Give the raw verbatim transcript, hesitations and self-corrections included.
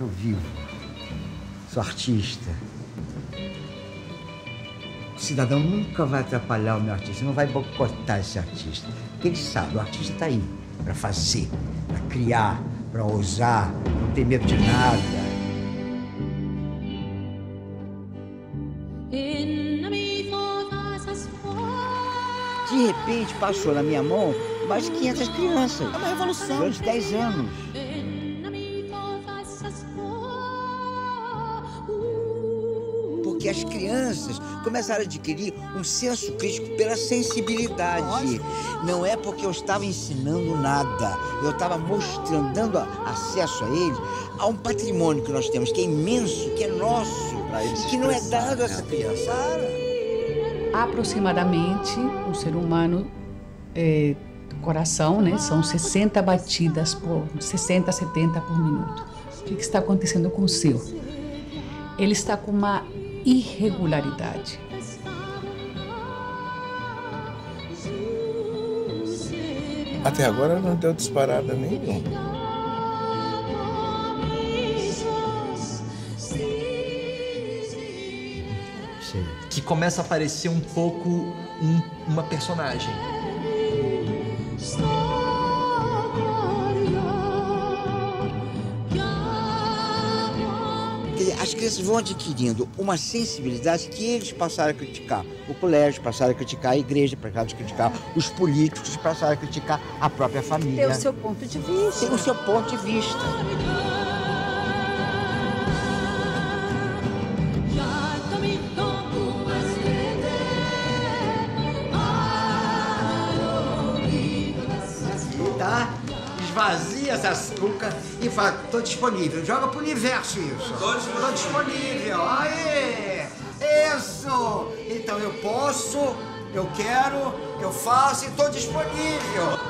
Estou vivo. Sou artista. O cidadão nunca vai atrapalhar o meu artista, não vai boicotar esse artista. Porque ele sabe, o artista está aí para fazer, para criar, para ousar, não tem medo de nada. De repente passou na minha mão mais de quinhentas crianças. É uma revolução. Durante dez anos. Porque as crianças começaram a adquirir um senso crítico pela sensibilidade. Nossa. Não é porque eu estava ensinando nada. Eu estava mostrando, dando acesso a eles, a um patrimônio que nós temos, que é imenso, que é nosso, que não é dado a essa criança. Aproximadamente, um ser humano é, do coração, né? São sessenta batidas por sessenta, setenta por minuto. O que está acontecendo com o seu? Ele está com uma irregularidade. Até agora não deu disparada nenhuma. Que começa a aparecer um pouco um, uma personagem. As crianças vão adquirindo uma sensibilidade que eles passaram a criticar o colégio, passaram a criticar a igreja, passaram a criticar os políticos, passaram a criticar a própria família. Tem o seu ponto de vista. Tem o seu ponto de vista. Esvazia essas cucas e fala, tô disponível. Joga pro universo isso. Tô disponível. Tô disponível. Aê! Isso! Então eu posso, eu quero, eu faço e tô disponível.